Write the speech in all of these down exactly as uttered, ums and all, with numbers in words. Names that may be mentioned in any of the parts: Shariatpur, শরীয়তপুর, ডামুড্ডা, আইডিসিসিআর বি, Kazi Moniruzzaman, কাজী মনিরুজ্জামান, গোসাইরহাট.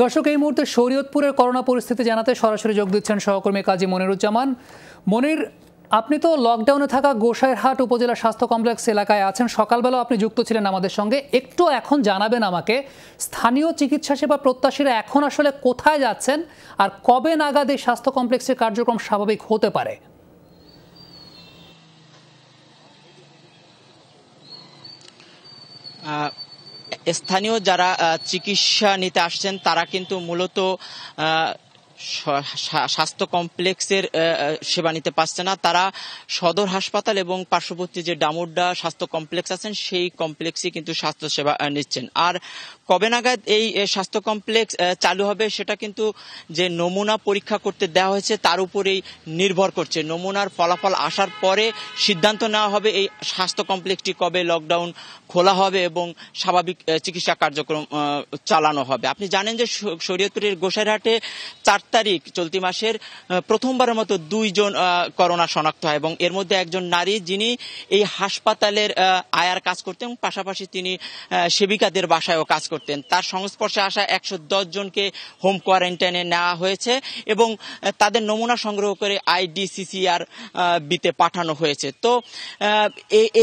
দর্শক এই মুহূর্তে শরীয়তপুরের করোনা পরিস্থিতি জানাতে সরাসরি যোগ দিচ্ছেন সহকর্মী কাজী মনিরুজ্জামান। মনির, আপনি তো লকডাউনে থাকা গোসাইরহাট উপজেলা স্বাস্থ্য কমপ্লেক্স এলাকায় আছেন, সকালবেলাও আপনি যুক্ত ছিলেন আমাদের সঙ্গে। একটু এখন জানাবেন আমাকে, স্থানীয় চিকিৎসা সেবা প্রত্যাশীরা এখন আসলে কোথায় যাচ্ছেন আর কবে নাগাদ এই স্বাস্থ্য কমপ্লেক্সের কার্যক্রম স্বাভাবিক হতে পারে? স্থানীয় যারা চিকিৎসা নিতে আসছেন তারা কিন্তু মূলত স্বাস্থ্য কমপ্লেক্সের সেবা নিতে পারছে না, তারা সদর হাসপাতাল এবং পার্শ্ববর্তী যে ডামুড্ডা স্বাস্থ্য কমপ্লেক্স আছেন সেই কমপ্লেক্সে কিন্তু স্বাস্থ্য সেবা নিচ্ছেন। আর কবে নাগাদ এই স্বাস্থ্য কমপ্লেক্স চালু হবে সেটা কিন্তু যে নমুনা পরীক্ষা করতে দেওয়া হয়েছে তার উপরেই নির্ভর করছে। নমুনার ফলাফল আসার পরে সিদ্ধান্ত নেওয়া হবে এই স্বাস্থ্য কমপ্লেক্সটি কবে লকডাউন খোলা হবে এবং স্বাভাবিক চিকিৎসা কার্যক্রম চালানো হবে। আপনি জানেন যে শরীয়তপুরের গোসাইরহাটে চার তারিখ চলতি মাসের প্রথমবারের মতো দুইজন করোনা শনাক্ত হয় এবং এর মধ্যে একজন নারী, যিনি এই হাসপাতালের আয়ার কাজ করতেন, পাশাপাশি তিনি সেবিকাদের বাসায়ও কাজ করতেন। তার সংস্পর্শে আসা একশো দশ জনকে হোম কোয়ারেন্টাইনে নেওয়া হয়েছে এবং তাদের নমুনা সংগ্রহ করে আইডিসিসিআর বিতে পাঠানো হয়েছে। তো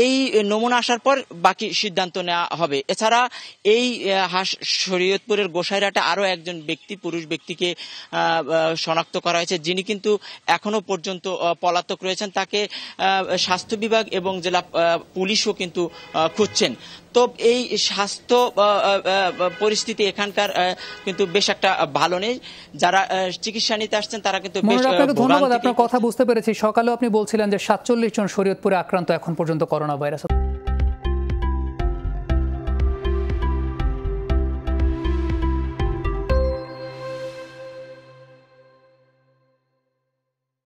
এই নমুনা আসার পর বাকি সিদ্ধান্ত নেওয়া হবে। এছাড়া এই শরীয়তপুরের গোসাইরহাটে আরও একজন ব্যক্তি, পুরুষ ব্যক্তিকে শনাক্ত করা হয়েছে, যিনি কিন্তু এখনো পর্যন্ত পলাতক রয়েছেন। তাকে স্বাস্থ্য বিভাগ এবং জেলা পুলিশও কিন্তু খুঁজছেন। তো এই স্বাস্থ্য পরিস্থিতি এখানকার কিন্তু বেশ একটা ভালো নেই। যারা চিকিৎসা নিতে আসছেন তারা কিন্তু বেশ ভোগান্তিতে। ধন্যবাদ, আপনার কথা বুঝতে পেরেছি। সকালে আপনি বলছিলেন যে সাতচল্লিশ জন শরীয়তপুরে আক্রান্ত এখন পর্যন্ত করোনা ভাইরাস।